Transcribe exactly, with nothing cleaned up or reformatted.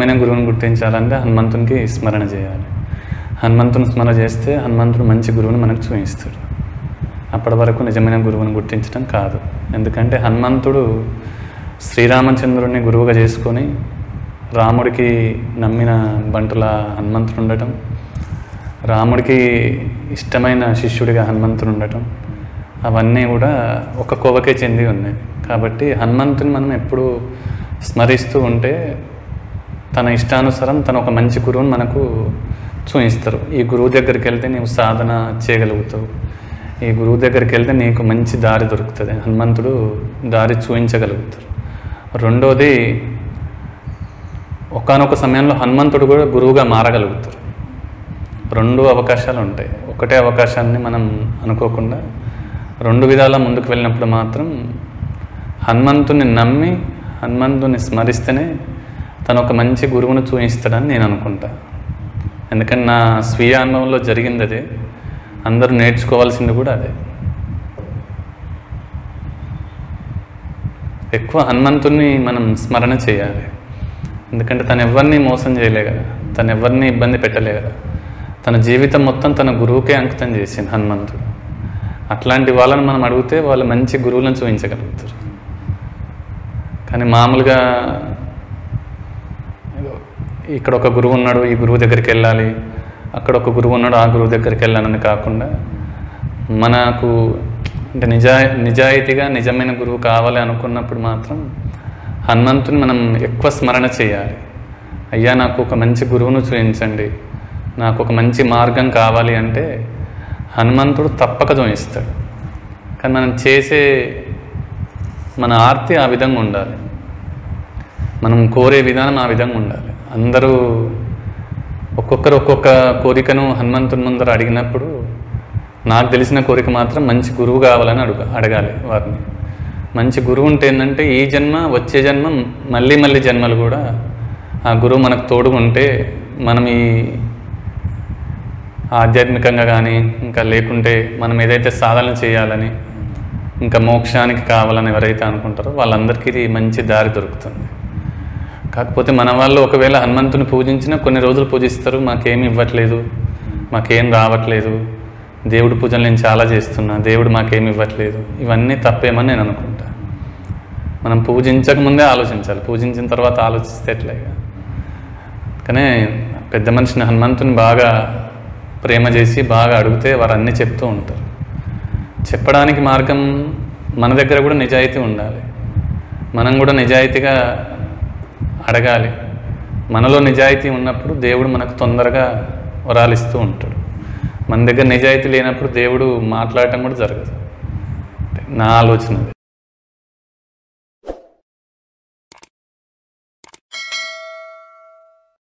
నిజమైన గురువును గుర్తించాలంటే హనుమంతునికి స్మరణ చేయాలి. హనుమంతుని స్మరణ చేస్తే హనుమంతుడు మంచి గురువును మనకు చూపిస్తాడు. అప్పటి వరకు నిజమైన గురువును గుర్తించడం కాదు. ఎందుకంటే హనుమంతుడు శ్రీరామచంద్రుడిని గురువుగా చేసుకొని రాముడికి నమ్మిన బంటుల హనుమంతుడు ఉండటం, రాముడికి ఇష్టమైన శిష్యుడిగా హనుమంతుడు ఉండటం అవన్నీ కూడా ఒక కోవకే చెంది ఉన్నాయి. కాబట్టి హనుమంతుని మనం ఎప్పుడు స్మరిస్తూ ఉంటే తన ఇష్టానుసారం తన ఒక మంచి గురువుని మనకు చూపిస్తారు. ఈ గురువు దగ్గరికి వెళ్తే నీవు సాధన చేయగలుగుతావు, ఈ గురువు దగ్గరికి వెళ్తే నీకు మంచి దారి దొరుకుతుంది, హనుమంతుడు దారి చూపించగలుగుతారు. రెండోది, ఒకానొక సమయంలో హనుమంతుడు కూడా గురువుగా మారగలుగుతారు. రెండు అవకాశాలు ఉంటాయి. ఒకటే అవకాశాన్ని మనం అనుకోకుండా రెండు విధాల ముందుకు వెళ్ళినప్పుడు మాత్రం హనుమంతుని నమ్మి హనుమంతుని స్మరిస్తేనే తను ఒక మంచి గురువును చూపిస్తాడని నేను అనుకుంటా. ఎందుకంటే నా స్వీయ అనుభవంలో జరిగింది అదే, అందరూ నేర్చుకోవాల్సింది కూడా అదే. ఎక్కువ హనుమంతుని మనం స్మరణ చేయాలి. ఎందుకంటే తను ఎవరిని మోసం చేయలే కదా, తను ఎవరిని ఇబ్బంది పెట్టలే కదా, తన జీవితం మొత్తం తన గురువుకే అంకితం చేసింది హనుమంతుడు. అట్లాంటి వాళ్ళని మనం అడిగితే వాళ్ళు మంచి గురువులను చూపించగలుగుతారు. కానీ మామూలుగా ఇక్కడ ఒక గురువు ఉన్నాడు, ఈ గురువు దగ్గరికి వెళ్ళాలి, అక్కడ ఒక గురువు ఉన్నాడు, ఆ గురువు దగ్గరికి వెళ్ళాలని కాకుండా మనకు అంటే నిజా నిజాయితీగా నిజమైన గురువు కావాలి అనుకున్నప్పుడు మాత్రం హనుమంతుని మనం ఎక్కువ స్మరణ చేయాలి. అయ్యా నాకు ఒక మంచి గురువును చూపించండి, నాకు ఒక మంచి మార్గం కావాలి అంటే హనుమంతుడు తప్పక చూపిస్తాడు. కానీ మనం చేసే మన ఆర్తి ఆ విధంగా ఉండాలి, మనం కోరే విధానం ఆ విధంగా ఉండాలి. అందరూ ఒక్కొక్కరు ఒక్కొక్క కోరికను హనుమంతుని ముందర అడిగినప్పుడు నాకు తెలిసిన కోరిక మాత్రం మంచి గురువు కావాలని అడుగు అడగాలి వారిని. మంచి గురువు ఉంటే ఏంటంటే ఈ జన్మ, వచ్చే జన్మ, మళ్ళీ మళ్ళీ జన్మలు కూడా ఆ గురువు మనకు తోడుగా ఉంటే మనం ఈ ఆధ్యాత్మికంగా కానీ ఇంకా లేకుంటే మనం ఏదైతే సాధన చేయాలని ఇంకా మోక్షానికి కావాలని ఎవరైతే అనుకుంటారో వాళ్ళందరికీ ఇది మంచి దారి దొరుకుతుంది. కాకపోతే మన వాళ్ళు ఒకవేళ హనుమంతుని పూజించినా కొన్ని రోజులు పూజిస్తారు, మాకేమి ఇవ్వట్లేదు, మాకేం రావట్లేదు, దేవుడి పూజలు నేను చాలా చేస్తున్నా, దేవుడు మాకేమి ఇవ్వట్లేదు, ఇవన్నీ తప్పేమని నేను అనుకుంటా. మనం పూజించకముందే ఆలోచించాలి, పూజించిన తర్వాత ఆలోచిస్తే ఎట్లాగా. కానీ పెద్ద మనిషిని హనుమంతుని బాగా ప్రేమ చేసి బాగా అడిగితే వారు అన్నీ చెప్తూ ఉంటారు. చెప్పడానికి మార్గం మన దగ్గర కూడా నిజాయితీ ఉండాలి, మనం కూడా నిజాయితీగా అడగాలి. మనలో నిజాయితీ ఉన్నప్పుడు దేవుడు మనకు తొందరగా వరాలిస్తూ ఉంటాడు. మన దగ్గర నిజాయితీ లేనప్పుడు దేవుడు మాట్లాడటం కూడా జరగదు. నా ఆలోచన